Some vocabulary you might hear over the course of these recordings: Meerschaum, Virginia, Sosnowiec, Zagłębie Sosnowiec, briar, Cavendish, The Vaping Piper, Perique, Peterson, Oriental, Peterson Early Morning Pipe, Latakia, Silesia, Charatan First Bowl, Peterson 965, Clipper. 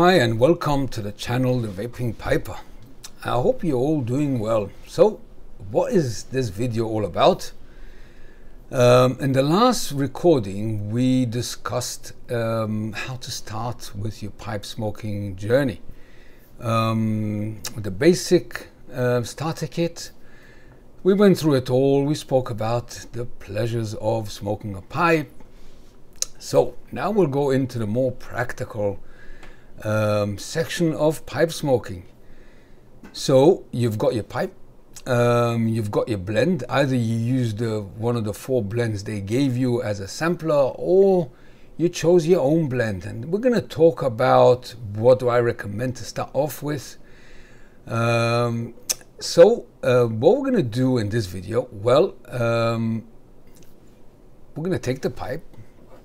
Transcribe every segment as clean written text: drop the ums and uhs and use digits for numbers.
Hi and welcome to the channel The Vaping Piper. I hope you're all doing well. So what is this video all about? In the last recording we discussed how to start with your pipe smoking journey. The basic starter kit. We went through it all. We spoke about the pleasures of smoking a pipe. So now we'll go into the more practical section of pipe smoking. So you've got your pipe, you've got your blend. Either you use one of the four blends they gave you as a sampler, or you chose your own blend. And we're going to talk about what do I recommend to start off with. What we're going to do in this video, well, we're going to take the pipe,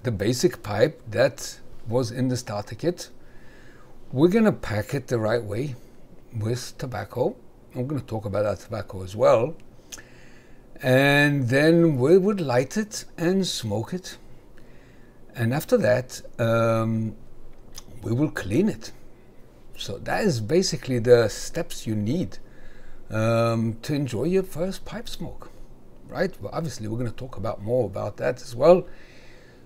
the basic pipe that was in the starter kit. We're going to pack it the right way with tobacco. I'm going to talk about that tobacco as well. And then we would light it and smoke it. And after that, we will clean it. So that is basically the steps you need to enjoy your first pipe smoke, right? Well, obviously, we're going to talk about more about that as well.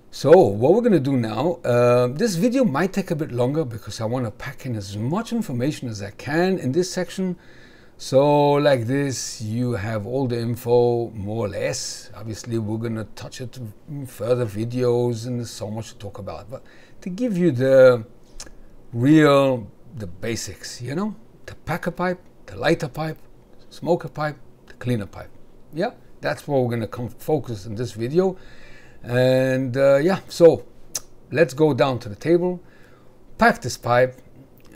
So what we're going to do now, this video might take a bit longer because I want to pack in as much information as I can in this section. So like this, you have all the info, more or less. Obviously, we're going to touch it in further videos and there's so much to talk about. But to give you the basics, you know, to pack a pipe, to light a pipe, smoke a pipe, to clean a pipe. Yeah, that's what we're going to focus in this video. And yeah, so let's go down to the table, pack this pipe,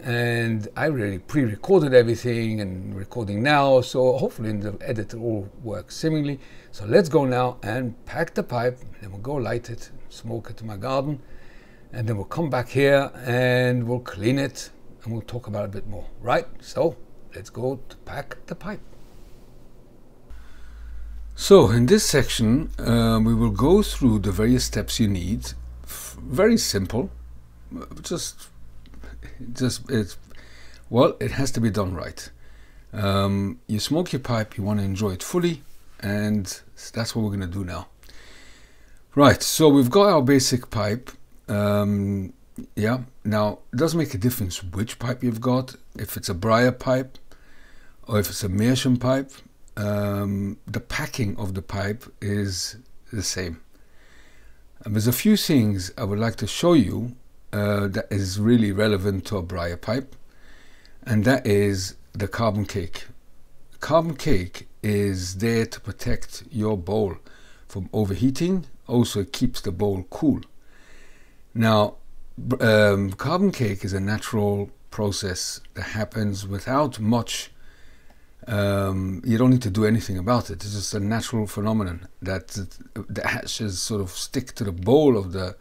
and I really pre-recorded everything and recording now, so hopefully in the edit it all works seemingly. So let's go now and pack the pipe, and we'll go light it, smoke it in my garden, and then we'll come back here and we'll clean it and we'll talk about it a bit more, right? So let's go to pack the pipe. So in this section, we will go through the various steps you need. Very simple, it has to be done right. You smoke your pipe, you want to enjoy it fully, and that's what we're going to do now. Right, so we've got our basic pipe. Now it doesn't make a difference which pipe you've got, if it's a briar pipe or if it's a Meerschaum pipe. The packing of the pipe is the same. And there's a few things I would like to show you that is really relevant to a briar pipe, and that is the carbon cake. Carbon cake is there to protect your bowl from overheating, also it keeps the bowl cool. Now, carbon cake is a natural process that happens without much. You don't need to do anything about it. It's just a natural phenomenon that the ashes sort of stick to the bowl of the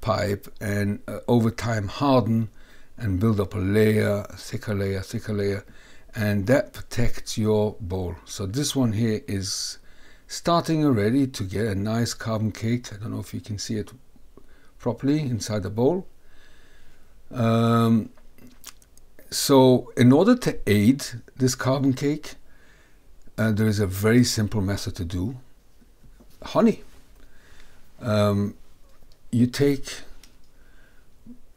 pipe and over time harden and build up a layer, a thicker layer, thicker layer, and that protects your bowl. So this one here is starting already to get a nice carbon cake. I don't know if you can see it properly inside the bowl. So in order to aid this carbon cake, there is a very simple method to do. Honey. You take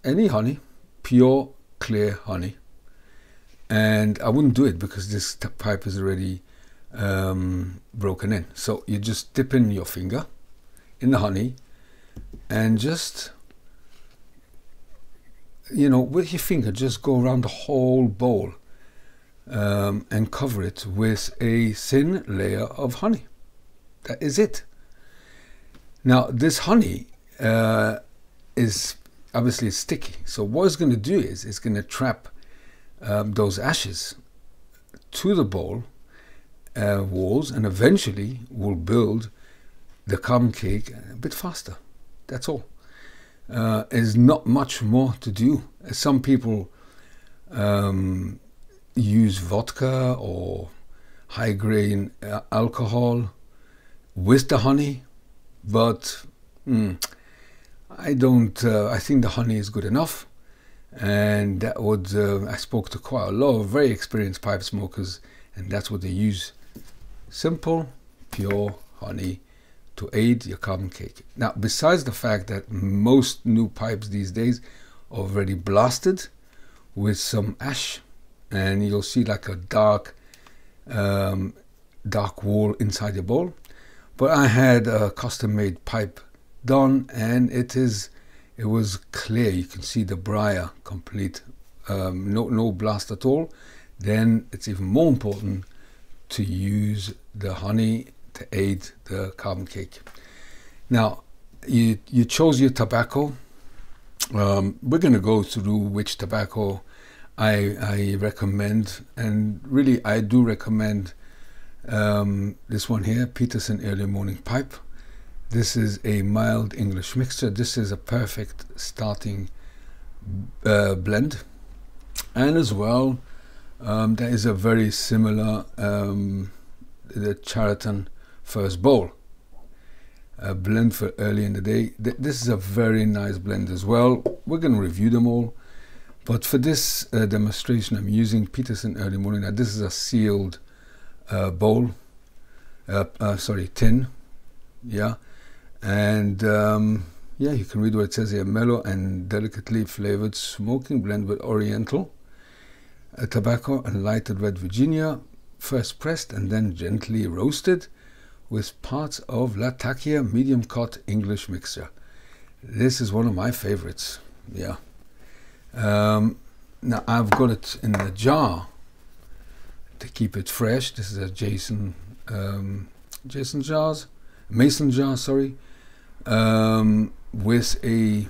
any honey, pure clear honey, and I wouldn't do it because this pipe is already broken in. So you just dip in your finger in the honey and just, you know, with your finger just go around the whole bowl and cover it with a thin layer of honey. That is it. Now this honey is obviously sticky, so what it's going to do is it's going to trap those ashes to the bowl walls, and eventually will build the carbon cake a bit faster. That's all. Is not much more to do. Some people use vodka or high grain alcohol with the honey, but I think the honey is good enough. and that would I spoke to quite a lot of very experienced pipe smokers, and that's what they use. Simple, pure honey to aid your carbon cake. Now, besides the fact that most new pipes these days are already blasted with some ash, and you'll see like a dark dark wall inside your bowl, but I had a custom-made pipe done, and it was clear. You can see the briar complete, no blast at all. Then it's even more important to use the honey to aid the carbon cake. Now you chose your tobacco. We're going to go through which tobacco I recommend, and really I do recommend this one here, Peterson Early Morning Pipe. This is a mild English mixture. This is a perfect starting blend, and as well there is a very similar the Charatan First Bowl, a blend for early in the day. This is a very nice blend as well. We're going to review them all, but for this demonstration I'm using Peterson Early Morning. Now this is a sealed bowl, sorry, tin, yeah, and yeah, you can read what it says here. Mellow and delicately flavored smoking blend with Oriental tobacco and lighted red Virginia, first pressed and then gently roasted with parts of Latakia medium cut English mixture. This is one of my favorites, yeah. Now I've got it in the jar to keep it fresh. This is a mason jar, sorry, with a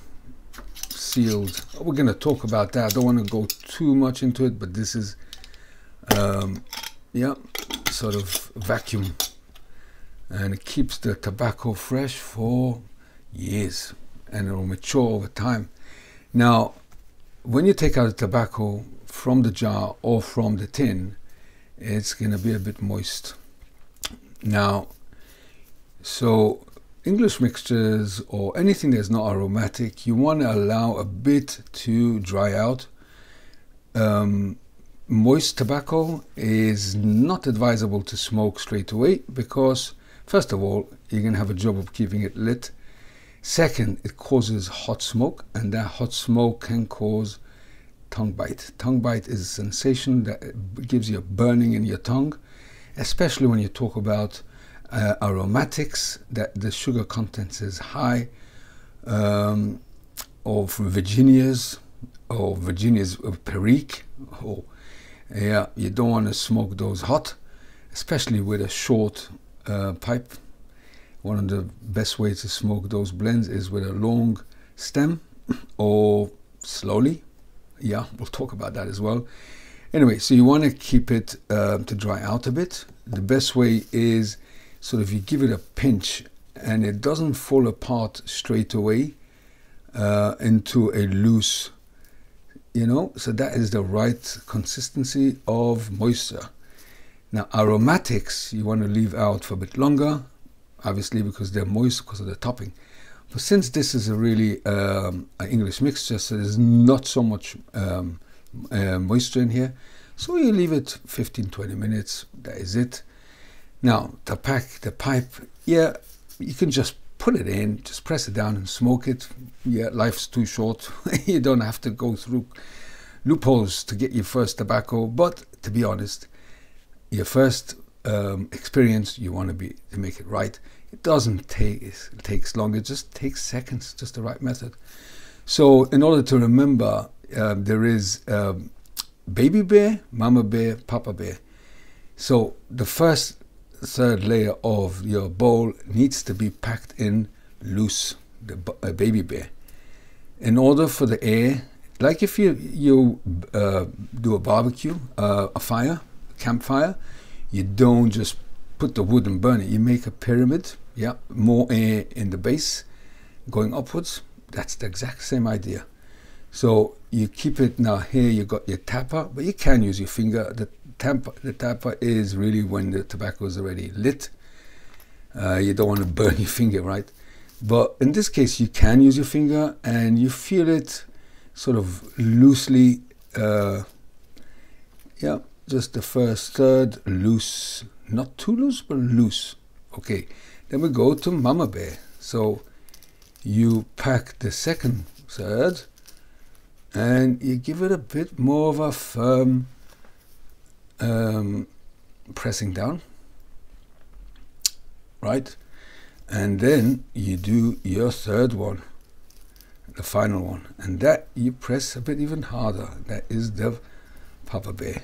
sealed. We're going to talk about that. I don't want to go too much into it, but this is yeah, sort of vacuum, and it keeps the tobacco fresh for years, and it will mature over time. Now when you take out the tobacco from the jar or from the tin, it's going to be a bit moist. Now so English mixtures or anything that's not aromatic, you want to allow a bit to dry out. Moist tobacco is not advisable to smoke straight away, because first of all, you're going to have a job of keeping it lit. Second, it causes hot smoke, and that hot smoke can cause tongue bite. Tongue bite is a sensation that gives you a burning in your tongue, especially when you talk about aromatics, that the sugar content is high, or Virginias, or Virginia's Perique. Oh, yeah, you don't want to smoke those hot, especially with a short pipe. One of the best ways to smoke those blends is with a long stem or slowly. Yeah, we'll talk about that as well. Anyway, so you want to keep it to dry out a bit. The best way is sort of you give it a pinch and it doesn't fall apart straight away into a loose, you know, so that is the right consistency of moisture. Now aromatics you want to leave out for a bit longer, obviously, because they're moist because of the topping. But since this is a really an English mixture, so there's not so much moisture in here, so you leave it 15-20 minutes, that is it. Now to pack the pipe, yeah, you can just put it in, just press it down and smoke it. Yeah, life's too short. You don't have to go through loopholes to get your first tobacco, but to be honest, your first experience, you want to make it right. It doesn't take, it takes long, it just takes seconds, just the right method. So in order to remember, there is baby bear, mama bear, papa bear. So the first third layer of your bowl needs to be packed in loose, the baby bear, in order for the air, like if you do a barbecue, a fire, campfire, you don't just put the wood and burn it, you make a pyramid, yeah, more air in the base going upwards. That's the exact same idea. So you keep it. Now here you got your tapper, but you can use your finger. The tapper is really when the tobacco is already lit. You don't want to burn your finger, right? But in this case you can use your finger, and you feel it sort of loosely, yeah, just the first third loose, not too loose, but loose. Okay, then we go to Mama Bear. So you pack the second third and you give it a bit more of a firm pressing down, right? And then you do your third one, the final one, and that you press a bit even harder. That is the Papa Bear,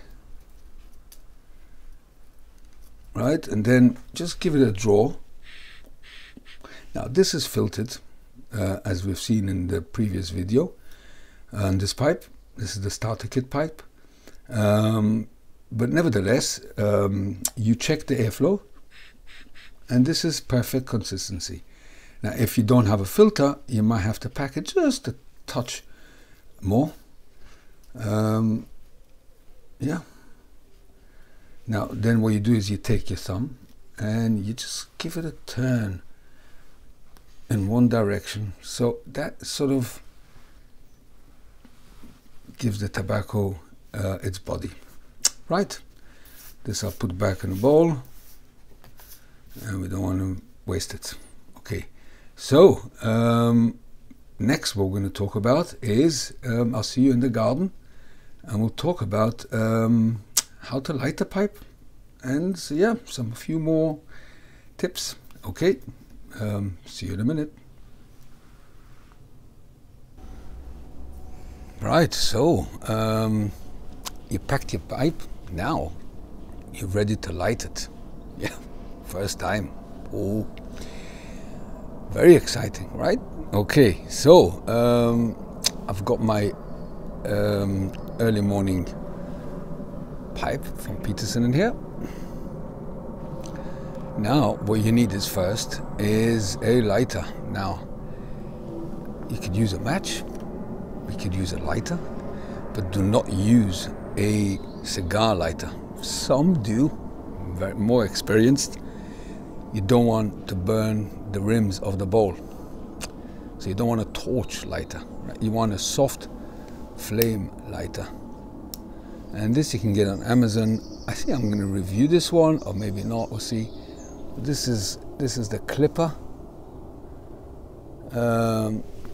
right? And then just give it a draw. Now this is filtered, as we've seen in the previous video, and this pipe, this is the starter kit pipe, but nevertheless you check the airflow. And this is perfect consistency. Now, if you don't have a filter, you might have to pack it just a touch more. Yeah. Now, then what you do is you take your thumb and you just give it a turn in one direction. So that sort of gives the tobacco its body. Right. This I'll put back in the bowl. And we don't want to waste it. Okay, so next what we're going to talk about is I'll see you in the garden, and we'll talk about how to light the pipe, and so, yeah, a few more tips. Okay, see you in a minute. Right, so you packed your pipe, now you're ready to light it. Yeah. First time. Oh, very exciting, right? Okay, so I've got my early morning pipe from Peterson in here. Now what you need is first is a lighter. Now you could use a match, we could use a lighter, but do not use a cigar lighter. Some do, very more experienced. You don't want to burn the rims of the bowl. So you don't want a torch lighter, right? You want a soft flame lighter. And this you can get on Amazon. I think I'm going to review this one, or maybe not, we'll see. This is the Clipper.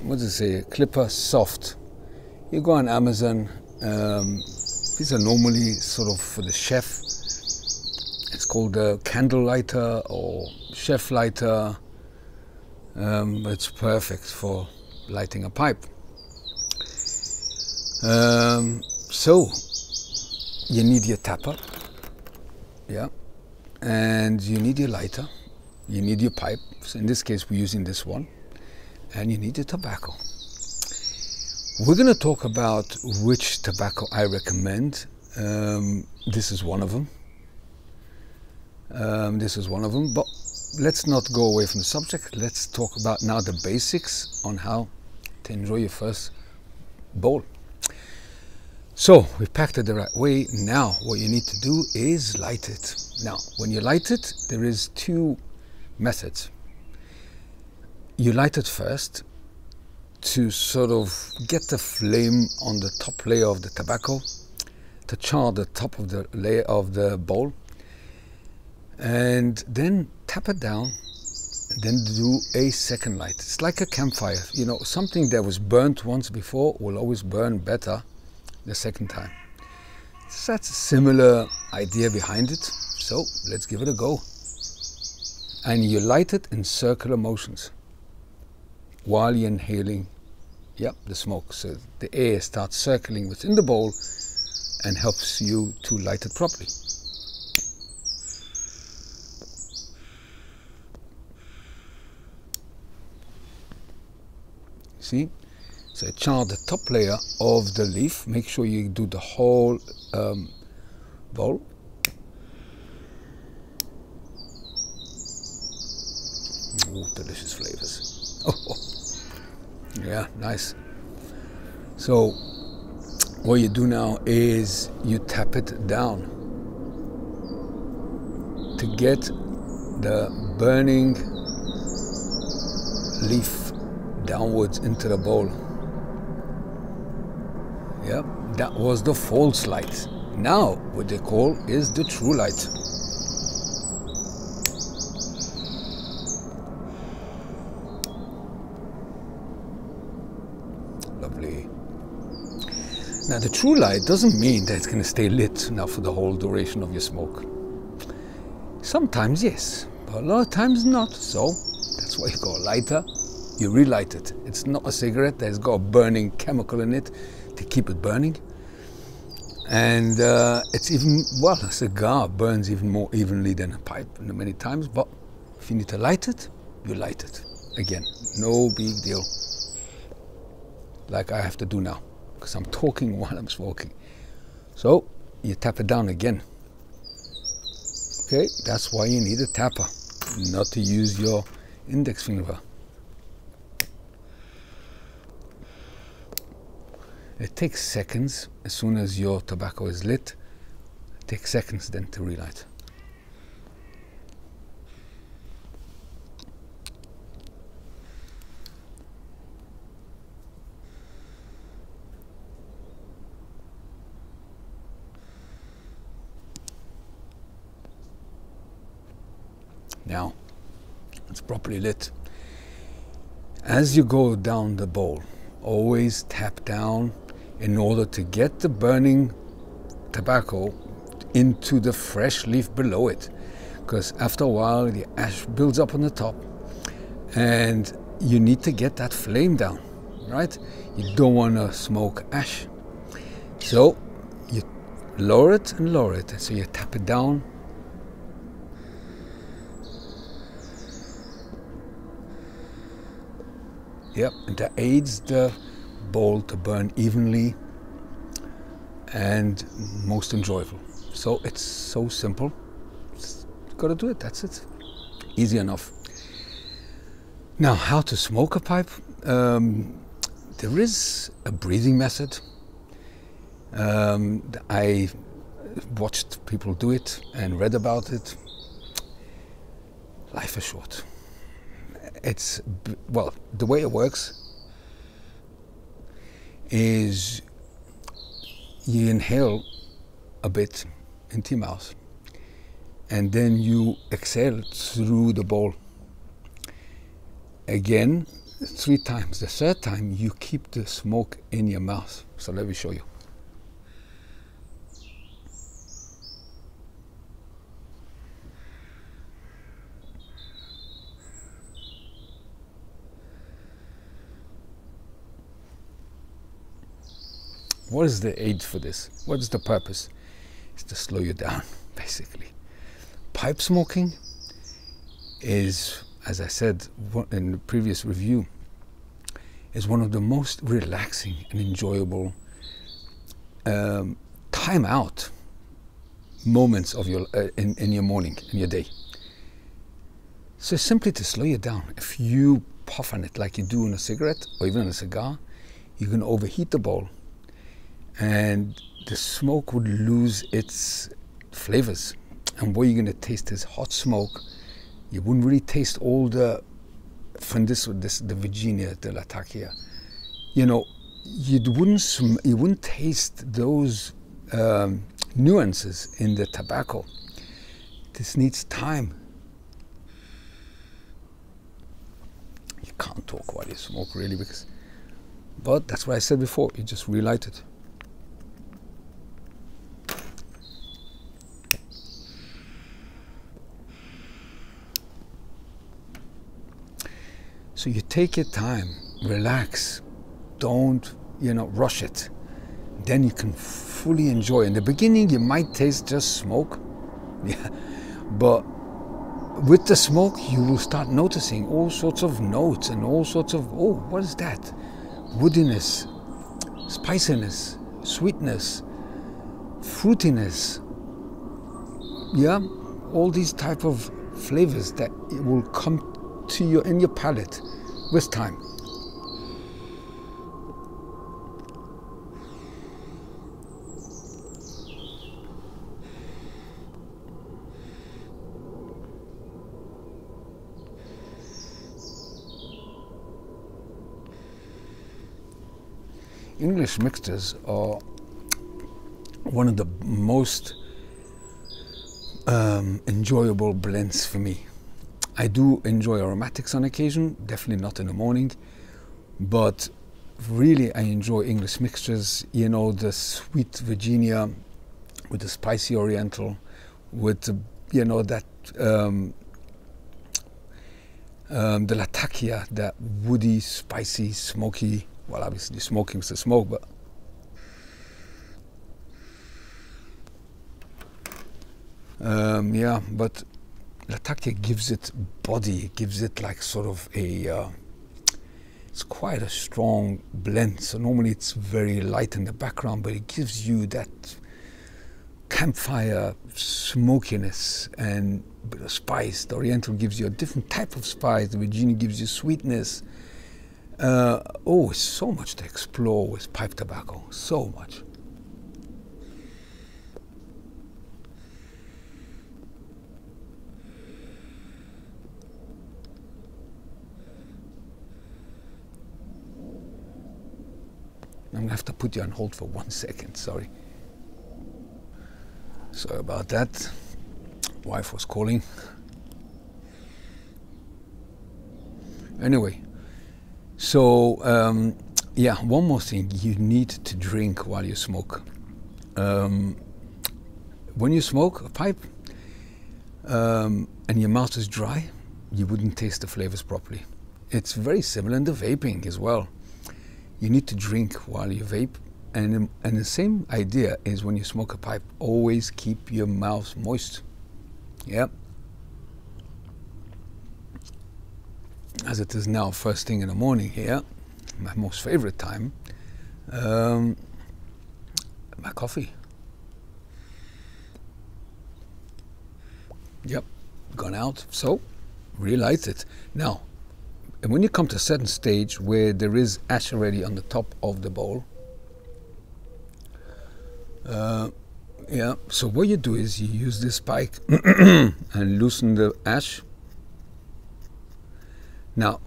What does it say? Clipper Soft. You go on Amazon. These are normally sort of for the chef. It's called a candle lighter or chef lighter. It's perfect for lighting a pipe. So you need your tapper, yeah, and you need your lighter, you need your pipe. So in this case, we're using this one, and you need your tobacco. We're going to talk about which tobacco I recommend. This is one of them. But let's not go away from the subject. Let's talk about now the basics on how to enjoy your first bowl. So we packed it the right way. Now what you need to do is light it. Now when you light it, there is two methods. You light it first to sort of get the flame on the top layer of the tobacco, to char the top of the layer of the bowl, and then tap it down, and then do a second light. It's like a campfire, you know, something that was burnt once before will always burn better the second time. So that's a similar idea behind it. So let's give it a go. And you light it in circular motions while you're inhaling, yep, the smoke. So the air starts circling within the bowl and helps you to light it properly. See? So char the top layer of the leaf. Make sure you do the whole bowl. Ooh, delicious flavors. Oh, yeah, nice. So what you do now is you tap it down to get the burning leaf downwards into the bowl. Yep, that was the false light. Now what they call is the true light. Lovely. Now the true light doesn't mean that it's going to stay lit now for the whole duration of your smoke. Sometimes yes, but a lot of times not, so that's why you got a lighter. You relight it. It's not a cigarette that's got a burning chemical in it to keep it burning. And it's even, well, a cigar burns even more evenly than a pipe many times, but if you need to light it, you light it. Again, no big deal. Like I have to do now, because I'm talking while I'm smoking. So you tap it down again. Okay, that's why you need a tapper, not to use your index finger. It takes seconds. As soon as your tobacco is lit, it takes seconds then to relight. Now it's properly lit. As you go down the bowl, always tap down in order to get the burning tobacco into the fresh leaf below it, because after a while the ash builds up on the top and you need to get that flame down, right? You don't want to smoke ash, so you lower it and lower it, and so you tap it down. Yep, and that aids the bowl to burn evenly and most enjoyable. So it's so simple. Just gotta do it, that's it. Easy enough. Now, how to smoke a pipe? There is a breathing method. I watched people do it and read about it. Life is short. It's, well, the way it works is you inhale a bit into your mouth and then you exhale through the bowl. Again, 3 times. The 3rd time you keep the smoke in your mouth. So let me show you. What is the aid for this? What's the purpose? It's to slow you down, basically. Pipe smoking is, as I said in the previous review, is one of the most relaxing and enjoyable time out moments of your, in your morning, in your day. So simply to slow you down. If you puff on it like you do in a cigarette or even in a cigar, you're going to overheat the bowl, and the smoke would lose its flavors, and what you're going to taste is hot smoke. You wouldn't really taste all the, from this the Virginia, the Latakia, you know, you wouldn't taste those nuances in the tobacco. This needs time. You can't talk while you smoke, really, because, but that's what I said before, you just relight it. So you take your time, relax, don't, you know, rush it. Then you can fully enjoy. In the beginning, you might taste just smoke, yeah, but with the smoke, you will start noticing all sorts of notes and all sorts of, oh, what is that? Woodiness, spiciness, sweetness, fruitiness, yeah, all these type of flavors that will come to you in your palate with time. English mixtures are one of the most enjoyable blends for me. I do enjoy aromatics on occasion, definitely not in the morning, but really I enjoy English mixtures, you know, the sweet Virginia with the spicy Oriental, with, you know, that the Latakia, that woody, spicy, smoky, well, obviously smoky was the smoke, but yeah, but Latakia gives it body, it gives it like sort of a, it's quite a strong blend. So normally it's very light in the background, but it gives you that campfire smokiness and a bit of spice. The Oriental gives you a different type of spice, the Virginia gives you sweetness. Oh, so much to explore with pipe tobacco, so much. I'm gonna have to put you on hold for 1 second, sorry. Sorry about that. Wife was calling. Anyway, so yeah, one more thing you need to drink while you smoke. When you smoke a pipe and your mouth is dry, you wouldn't taste the flavors properly. It's very similar in the vaping as well. You need to drink while you vape, and the same idea is when you smoke a pipe. Always keep your mouth moist. Yep. As it is now, first thing in the morning here, my most favorite time, my coffee. Yep, gone out, so relight it. Now, and when you come to a certain stage where there is ash already on the top of the bowl, yeah, so what you do is you use this spike and loosen the ash. Now,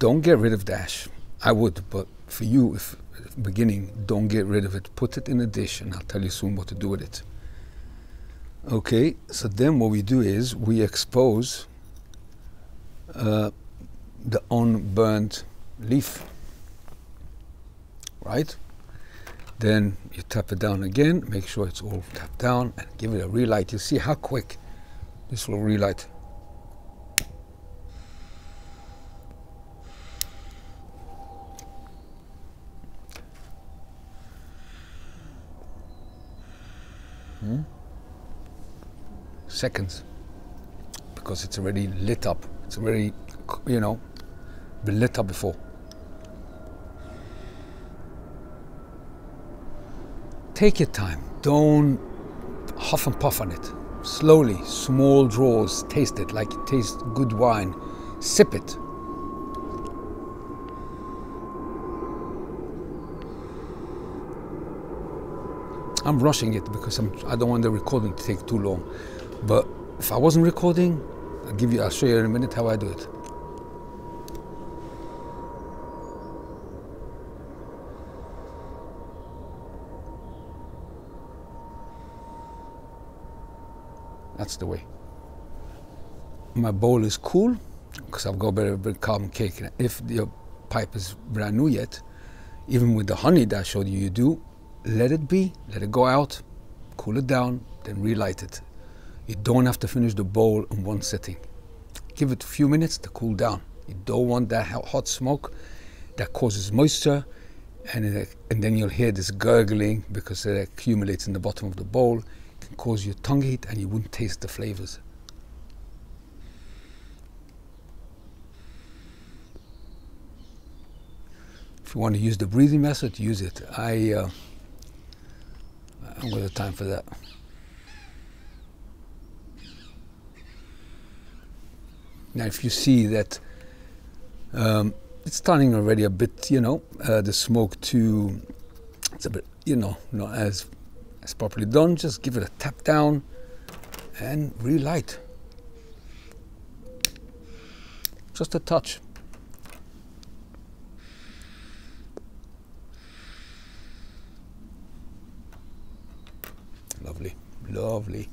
don't get rid of the ash. I would, but for you, if beginning, don't get rid of it. Put it in a dish, and I'll tell you soon what to do with it. Okay, so then what we do is we expose the unburned leaf, right? Then you tap it down again, make sure it's all tapped down, and give it a relight. You see how quick this will relight. Seconds, because it's already lit up. It's already, you know, been lit up before. Take your time, don't huff and puff on it. Slowly, small draws, taste it like you taste good wine. Sip it. I'm rushing it because I don't want the recording to take too long. But if I wasn't recording, I'll show you in a minute how I do it. That's the way. My bowl is cool because I've got a very, very carbon cake. And if your pipe is brand new yet, even with the honey that I showed you, you do let it be, let it go out, cool it down, then relight it. You don't have to finish the bowl in one sitting. Give it a few minutes to cool down. You don't want that hot smoke that causes moisture, and then you'll hear this gurgling because it accumulates in the bottom of the bowl. Can cause your tongue heat and you wouldn't taste the flavors. If you want to use the breathing method, use it. I don't got the time for that. Now if you see that it's starting already a bit, you know, the smoke too, it's a bit, you know, not as properly done, just give it a tap down and relight. Just a touch. lovely.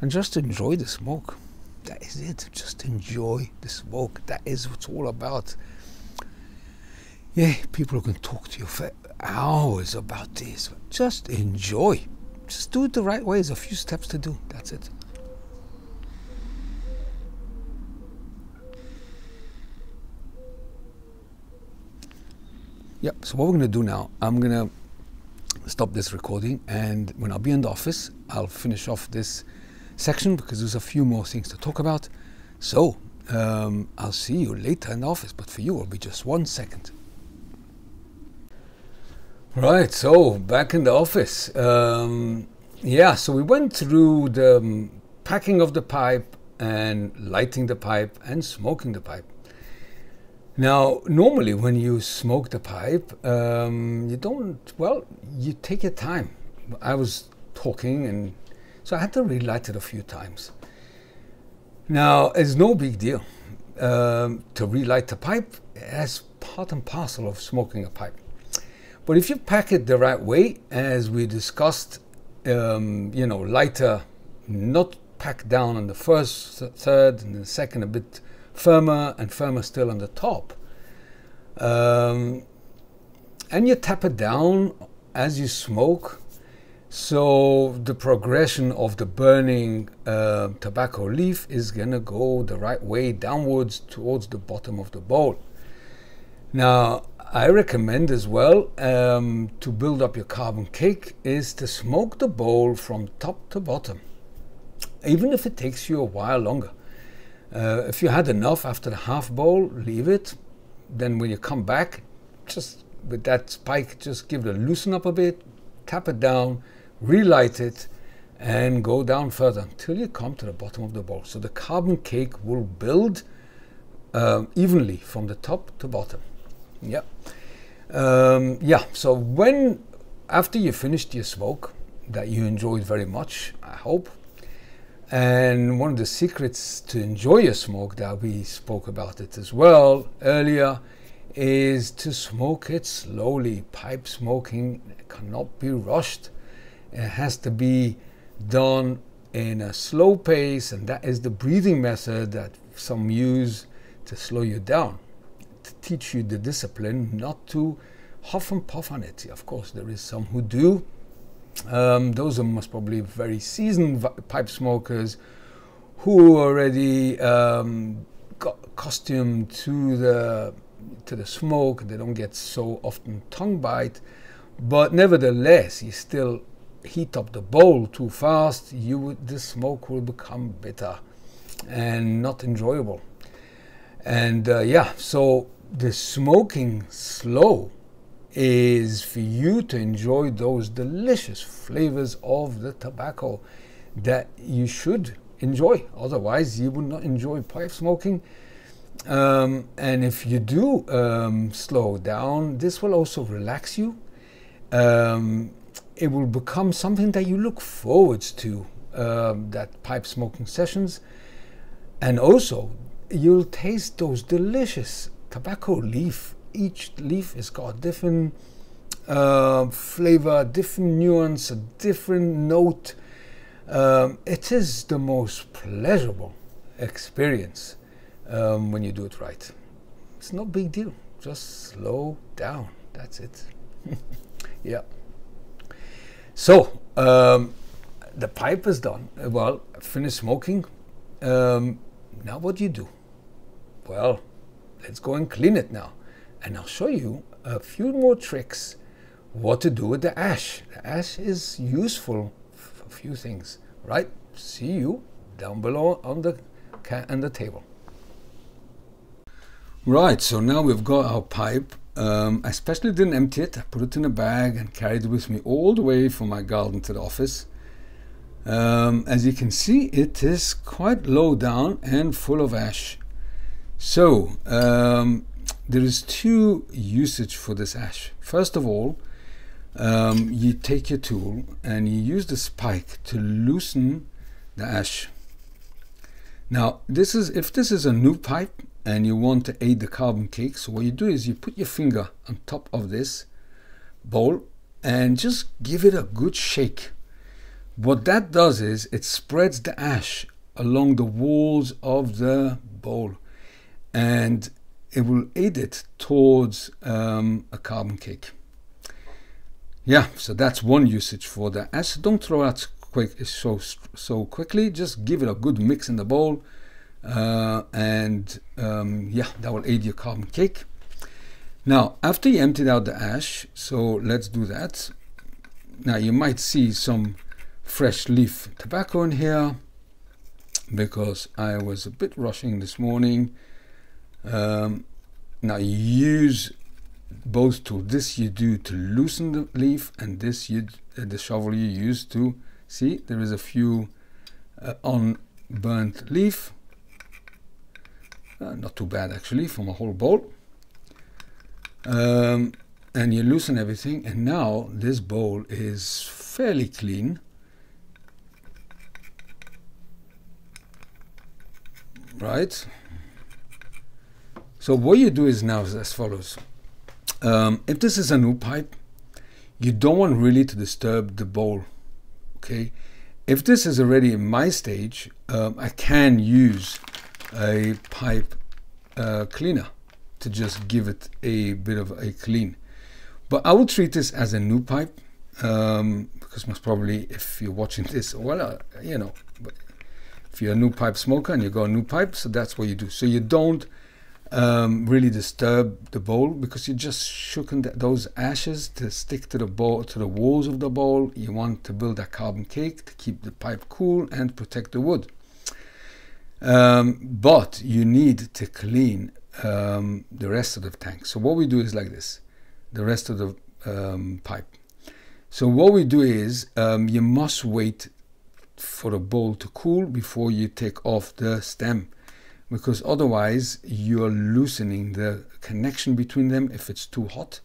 And just enjoy the smoke. That is it. Just enjoy the smoke. That is what it's all about. Yeah, people can talk to you for hours about this. Just enjoy. Just do it the right way. There's a few steps to do. That's it. Yep, so what we're going to do now, I'm going to stop this recording, and when I'll be in the office, I'll finish off this section because there's a few more things to talk about. So I'll see you later in the office, but for you it'll be just 1 second. Right, so back in the office. Yeah, so we went through the packing of the pipe and lighting the pipe and smoking the pipe. Now, normally when you smoke the pipe, you don't, well, you take your time. I was talking, and so I had to relight it a few times. Now, it's no big deal to relight the pipe. That's part and parcel of smoking a pipe. But if you pack it the right way, as we discussed, you know, lighter, not packed down on the first, third, and the second, a bit firmer and firmer still on the top, and you tap it down as you smoke, so the progression of the burning tobacco leaf is gonna go the right way downwards towards the bottom of the bowl. Now, I recommend as well, to build up your carbon cake, is to smoke the bowl from top to bottom, even if it takes you a while longer. If you had enough after the half bowl, leave it. Then when you come back, just with that spike, just give it a loosen up a bit, tap it down, relight it, and go down further until you come to the bottom of the bowl. So the carbon cake will build evenly from the top to bottom. Yeah. Yeah, so when, after you finished your smoke, that you enjoyed very much, I hope. And one of the secrets to enjoy your smoke, that we spoke about it as well earlier, is to smoke it slowly. Pipe smoking cannot be rushed. It has to be done in a slow pace, and that is the breathing method that some use to slow you down, to teach you the discipline not to huff and puff on it. Of course, there is some who do. Those are most probably very seasoned pipe smokers who already got accustomed to the smoke. They don't get so often tongue bite, but nevertheless, you still heat up the bowl too fast, the smoke will become bitter and not enjoyable. And yeah, so the smoking slow is for you to enjoy those delicious flavors of the tobacco that you should enjoy. Otherwise, you would not enjoy pipe smoking. And if you do slow down, this will also relax you. It will become something that you look forward to, that pipe smoking sessions. And also, you'll taste those delicious tobacco leaf. Each leaf has got a different flavor, different nuance, a different note. It is the most pleasurable experience when you do it right. It's no big deal. Just slow down. That's it. Yeah. So the pipe is done. Well, finish smoking. Now what do you do? Well, let's go and clean it now. And I'll show you a few more tricks what to do with the ash. The ash is useful for a few things, right? See you down below on the table. Right, so now we've got our pipe. I especially didn't empty it. I put it in a bag and carried it with me all the way from my garden to the office. As you can see, it is quite low down and full of ash. So, there is two usage for this ash. First of all, you take your tool and you use the spike to loosen the ash. Now, this is, if this is a new pipe and you want to aid the carbon cake, so what you do is you put your finger on top of this bowl and just give it a good shake. What that does is it spreads the ash along the walls of the bowl, and it will aid it towards a carbon cake. Yeah, so that's one usage for the ash. Don't throw out so quickly. Just give it a good mix in the bowl, yeah, that will aid your carbon cake. Now, after you emptied out the ash, so let's do that. Now, you might see some fresh leaf tobacco in here because I was a bit rushing this morning. Now, you use both tools. This you do to loosen the leaf, and this you the shovel you use to see there is a few unburnt leaf. Not too bad actually from a whole bowl. And you loosen everything, and now this bowl is fairly clean. Right. So what you do is now is as follows. If this is a new pipe, you don't want really to disturb the bowl. Okay. If this is already in my stage, I can use a pipe cleaner to just give it a bit of a clean. But I would treat this as a new pipe, because most probably if you're watching this, well, you know, if you're a new pipe smoker and you got a new pipe, so that's what you do. So you don't really disturb the bowl, because you just shooken those ashes to stick to the bowl, to the walls of the bowl. You want to build a carbon cake to keep the pipe cool and protect the wood. But you need to clean the rest of the tank. So what we do is like this, the rest of the pipe. So what we do is you must wait for the bowl to cool before you take off the stem, because otherwise you're loosening the connection between them if it's too hot.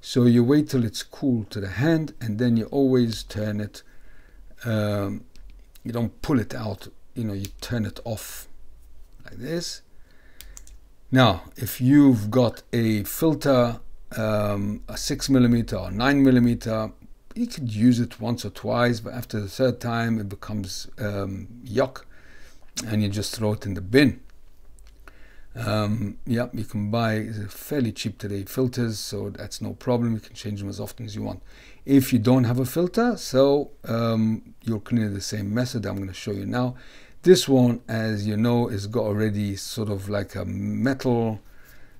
So you wait till it's cool to the hand, and then you always turn it, you don't pull it out, you know, you turn it off like this. Now, if you've got a filter, a 6mm or 9mm, you could use it once or twice, but after the third time it becomes yuck, and you just throw it in the bin. Yeah, you can buy fairly cheap today filters, so that's no problem. You can change them as often as you want. If you don't have a filter, so you'll clean the same method I'm going to show you now. This one, as you know, has got already sort of like a metal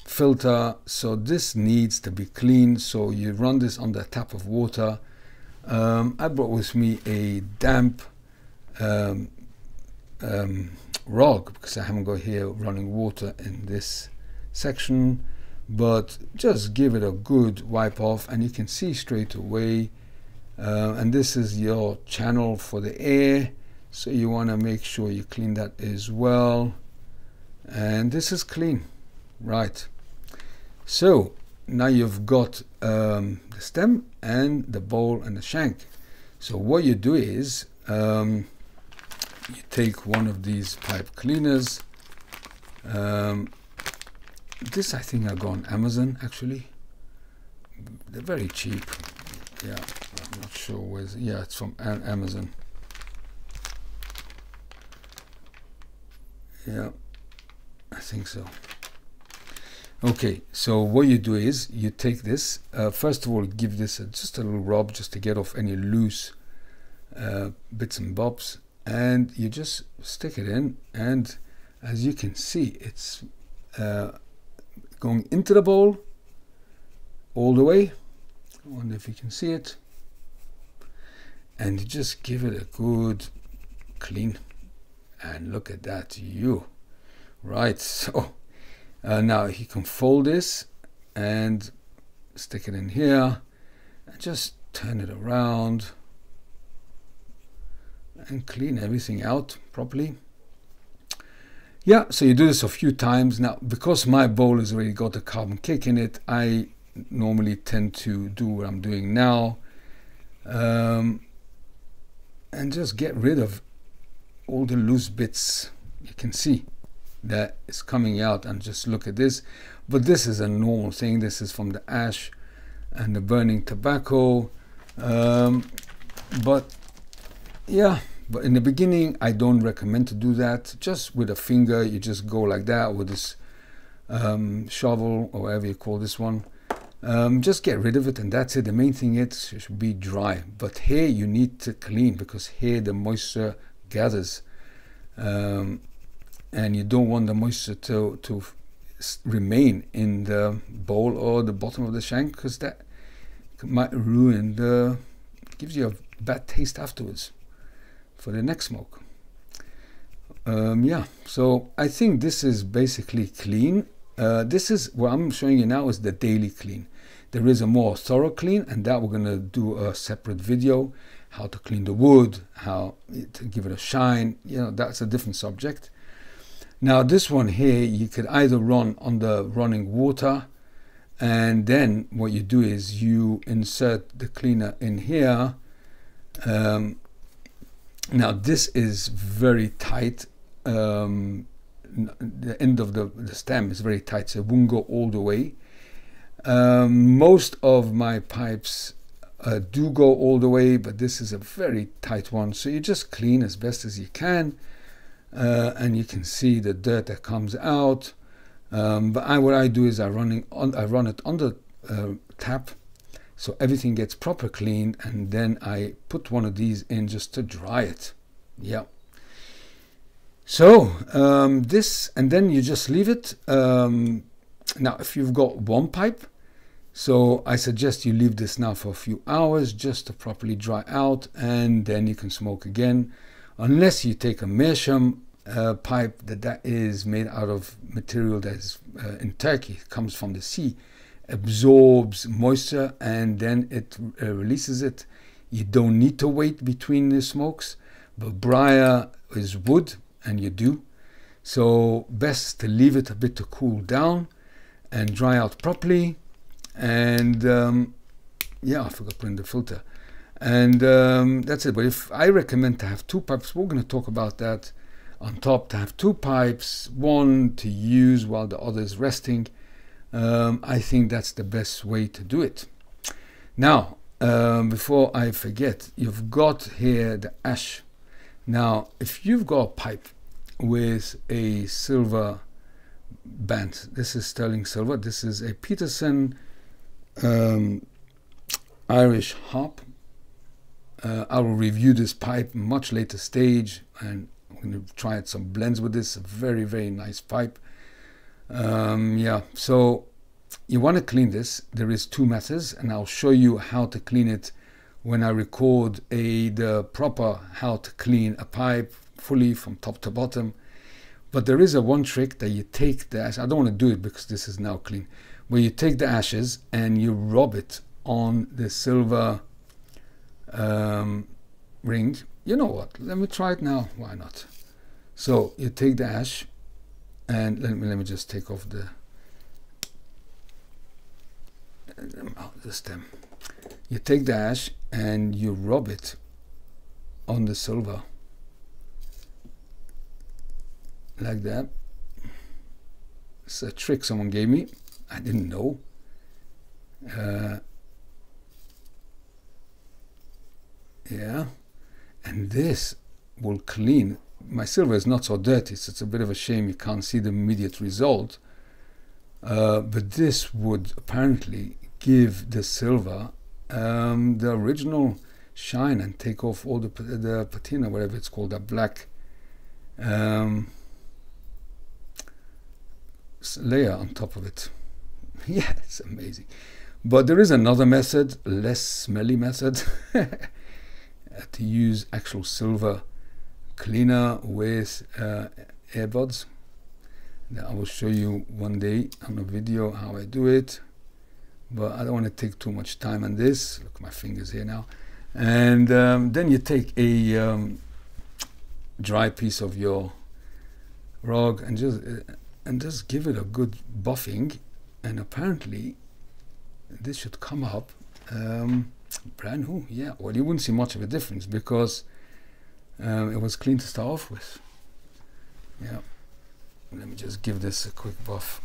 filter, so this needs to be cleaned. So you run this under a tap of water. I brought with me a damp rug because I haven't got here running water in this section, but just give it a good wipe off, and you can see straight away. And this is your channel for the air. So you want to make sure you clean that as well. And this is clean. Right. So now you've got the stem and the bowl and the shank. So what you do is you take one of these pipe cleaners. This I think I got on Amazon actually. They're very cheap. Yeah, I'm not sure where. Yeah, it's from Amazon. Yeah, I think so. Okay, so what you do is you take this, first of all, give this just a little rub just to get off any loose bits and bobs, and you just stick it in, and as you can see, it's going into the bowl all the way. I wonder if you can see it. And you just give it a good clean. And look at that, you. Right, so now you can fold this and stick it in here and just turn it around and clean everything out properly. Yeah, so you do this a few times. Now, because my bowl has already got a carbon cake in it, I normally tend to do what I'm doing now, and just get rid of all the loose bits. You can see that it's coming out, and just look at this. But this is a normal thing. This is from the ash and the burning tobacco. But yeah, but in the beginning I don't recommend to do that. Just with a finger, you just go like that with this shovel or whatever you call this one. Just get rid of it and that's it. The main thing is it should be dry, but here you need to clean because here the moisture gathers, and you don't want the moisture to remain in the bowl or the bottom of the shank, because that might ruin the, gives you a bad taste afterwards for the next smoke. Yeah, so I think this is basically clean. This is what I'm showing you now is the daily clean. There is a more thorough clean, and that we're going to do a separate video, how to clean the wood, how to give it a shine, you know, that's a different subject. Now this one here, you could either run on the running water, and then what you do is you insert the cleaner in here. Now this is very tight. The end of the stem is very tight, so it won't go all the way. Most of my pipes do go all the way, but this is a very tight one, so you just clean as best as you can, and you can see the dirt that comes out. But what I do is I run it on the tap, so everything gets proper cleaned, and then I put one of these in just to dry it. Yeah. So this, and then you just leave it. Now if you've got one pipe, so I suggest you leave this now for a few hours just to properly dry out, and then you can smoke again, unless you take a Meerschaum pipe that is made out of material that is in Turkey, it comes from the sea, absorbs moisture and then it releases it. You don't need to wait between the smokes, but briar is wood, and you do, so best to leave it a bit to cool down and dry out properly. And yeah, I forgot to put in the filter, and that's it. But if I recommend to have two pipes, we're going to talk about that on top, to have two pipes, one to use while the other is resting. I think that's the best way to do it. Now before I forget, you've got here the ash. Now if you've got a pipe with a silver band, this is sterling silver, this is a Peterson Irish harp. I will review this pipe much later stage, and I'm going to try out some blends with this. Very, very nice pipe. Yeah, so you want to clean this. There is two methods, and I'll show you how to clean it when I record the proper how to clean a pipe fully from top to bottom. But there is one trick that you take the ash, I don't want to do it because this is now clean, where you take the ashes and you rub it on the silver ring. You know what, let me try it now, why not? So you take the ash, and let me just take off the stem. You take the ash and you rub it on the silver like that. It's a trick someone gave me, I didn't know. Yeah, and this will clean. My silver is not so dirty, so it's a bit of a shame you can't see the immediate result, but this would apparently give the silver the original shine and take off all the patina, whatever it's called, that black layer on top of it. Yeah, it's amazing. But there is another method, less smelly method, to use actual silver cleaner with earbuds. Now I will show you one day on a video how I do it, but I don't want to take too much time on this. Look at my fingers here now. And then you take a dry piece of your rug and just give it a good buffing, and apparently this should come up brand new. Yeah, well, you wouldn't see much of a difference because it was clean to start off with. Yeah, let me just give this a quick buff.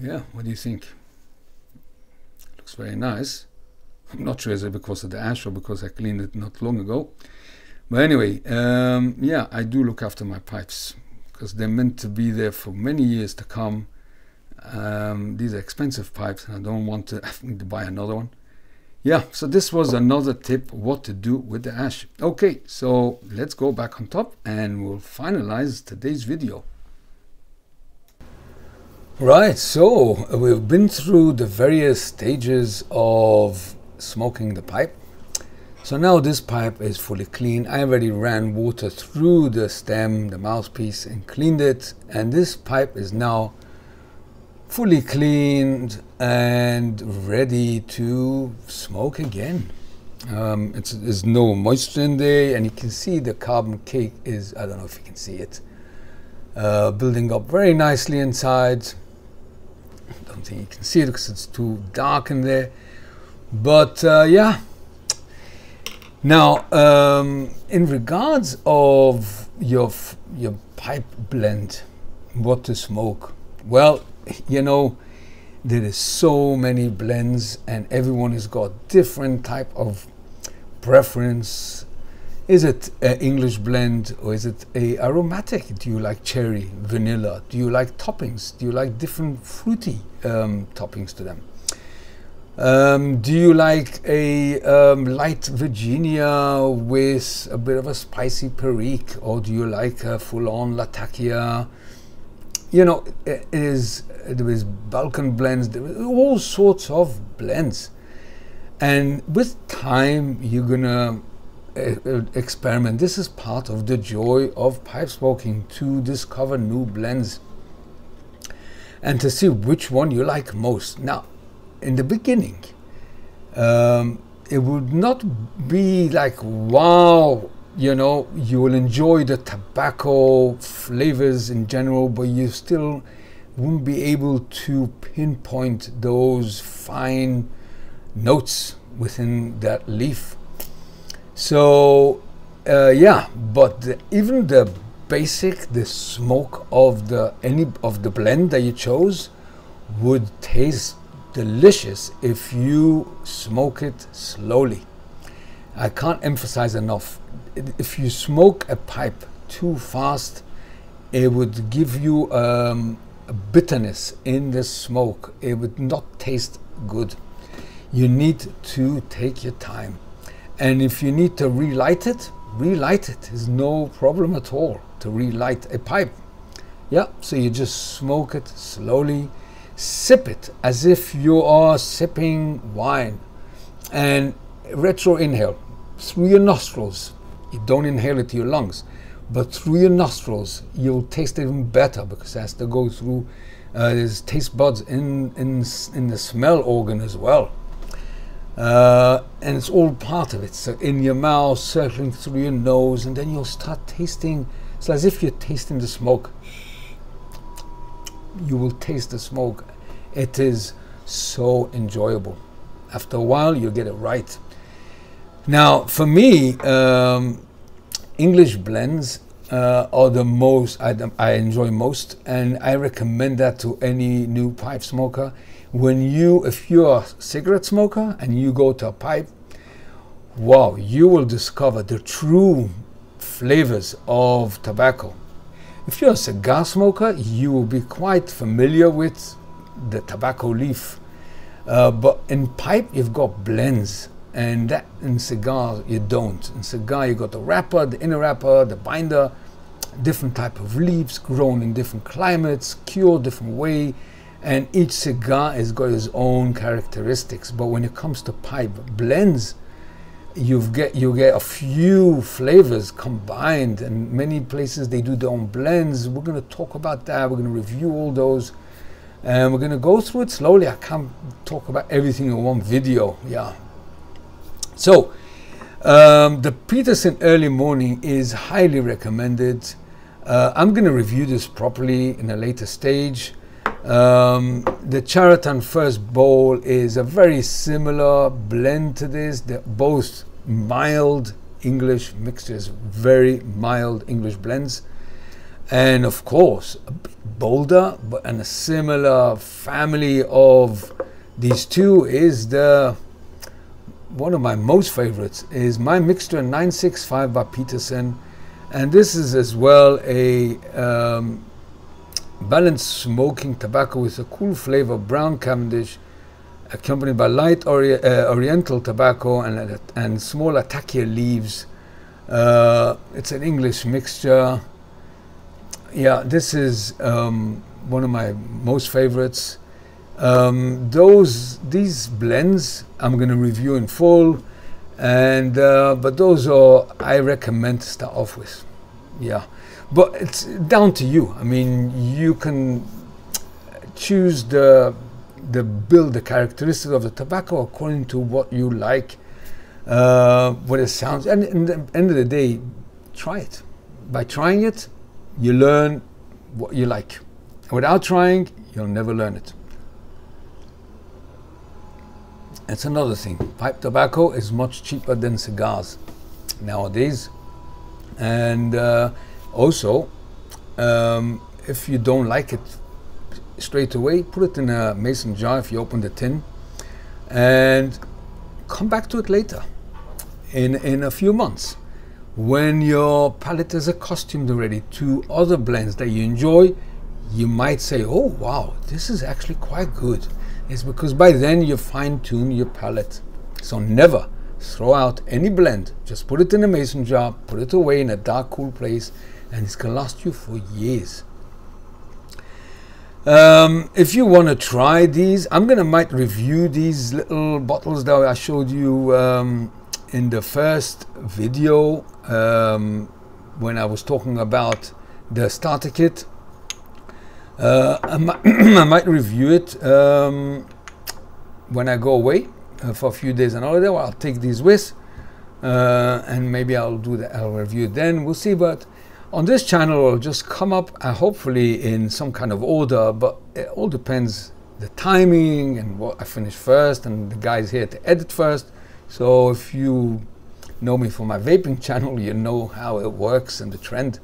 Yeah, what do you think? very nice. I'm not sure is it because of the ash or because I cleaned it not long ago. But anyway, yeah, I do look after my pipes because they're meant to be there for many years to come. These are expensive pipes and I don't want to have to buy another one. Yeah, so this was another tip what to do with the ash. Okay, so let's go back on top and we'll finalize today's video. Right, so we've been through the various stages of smoking the pipe. So now this pipe is fully clean. I already ran water through the stem, the mouthpiece, and cleaned it, and this pipe is now fully cleaned and ready to smoke again. There's no moisture in there, and you can see the carbon cake is, I don't know if you can see it, building up very nicely inside. I don't think you can see it because it's too dark in there, but yeah. Now in regards of your pipe blend, what to smoke, well, you know, there is so many blends and everyone has got different type of preference. Is it an English blend or is it a aromatic? Do you like cherry, vanilla? Do you like toppings? Do you like different fruity toppings to them? Do you like a light Virginia with a bit of a spicy Perique, or do you like a full-on Latakia? You know, it is, there is Balkan blends, there is all sorts of blends, and with time you're gonna experiment. This is part of the joy of pipe smoking, to discover new blends and to see which one you like most. Now in the beginning it would not be like wow, you know, you will enjoy the tobacco flavors in general, but you still won't be able to pinpoint those fine notes within that leaf. So yeah, but even the basic, the smoke of the any blend that you chose would taste delicious if you smoke it slowly. I can't emphasize enough, if you smoke a pipe too fast, it would give you a bitterness in the smoke. It would not taste good. You need to take your time, and if you need to relight it, relight it. There's no problem at all to relight a pipe. Yeah, so you just smoke it slowly, sip it as if you are sipping wine, and retro inhale through your nostrils. You don't inhale it to your lungs, but through your nostrils you'll taste it even better, because it has to go through there's taste buds in the smell organ as well, and it's all part of it. So in your mouth, circling through your nose, and then you'll start tasting. It's as if you're tasting the smoke. You will taste the smoke. It is so enjoyable. After a while you get it right. Now for me, English blends are the most I enjoy most, and I recommend that to any new pipe smoker. If you're a cigarette smoker and you go to a pipe, wow, you will discover the true flavors of tobacco. If you're a cigar smoker, you will be quite familiar with the tobacco leaf. But in pipe you've got blends, and that in cigar you don't. In cigar you got the wrapper, the inner wrapper, the binder, different type of leaves grown in different climates, cured different way, and each cigar has got its own characteristics. But when it comes to pipe blends, you get a few flavors combined, and many places they do their own blends. We're going to talk about that, we're going to review all those. And we're going to go through it slowly. I can't talk about everything in one video. Yeah. So the Peterson Early Morning is highly recommended. I'm going to review this properly in a later stage. The Charatan First Bowl is a very similar blend to this. They're both mild English mixtures, very mild English blends. And of course, a bit bolder, but in a similar family of These two is the one of my most favorites, is my mixture 965 by Peterson, and this is as well a balanced smoking tobacco with a cool flavor of brown Cavendish, accompanied by light Oriental tobacco and small Latakia leaves. It's an English mixture. Yeah, this is one of my most favorites. These blends I'm going to review in full, and but those are I recommend to start off with. Yeah, but it's down to you. I mean, you can choose the characteristics of the tobacco according to what you like, what it sounds, and at the end of the day, try it. By trying it, you learn what you like. Without trying, you'll never learn it. That's another thing. Pipe tobacco is much cheaper than cigars nowadays, and also if you don't like it straight away, put it in a mason jar if you open the tin, and come back to it later in a few months when your palate is accustomed already to other blends that you enjoy. You might say, oh wow, this is actually quite good. It's because by then you fine-tune your palate. So never throw out any blend. Just put it in a mason jar, put it away in a dark, cool place, and it's gonna last you for years. If you want to try these, I might review these little bottles that I showed you in the first video when I was talking about the starter kit. I might review it when I go away for a few days on holiday. Well, I'll take these with and maybe I'll do that. I'll review it then. We'll see. But on this channel, it'll just come up hopefully in some kind of order. But it all depends the timing and what I finish first, and the guys here to edit first. So if you know me from my vaping channel, you know how it works and the trend.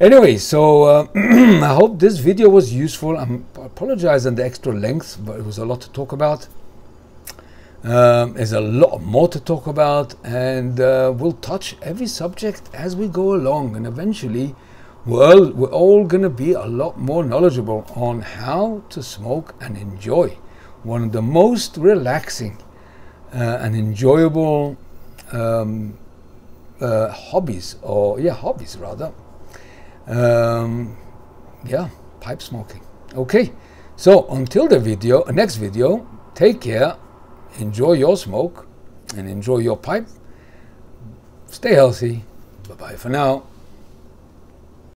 Anyway, so I hope this video was useful. I apologize on the extra length, but it was a lot to talk about. There's a lot more to talk about, and we'll touch every subject as we go along, and eventually we're all going to be a lot more knowledgeable on how to smoke and enjoy one of the most relaxing and enjoyable hobbies, or yeah, hobbies rather. Yeah, pipe smoking. Okay, so until the next video, take care, enjoy your smoke and enjoy your pipe, stay healthy. Bye bye for now.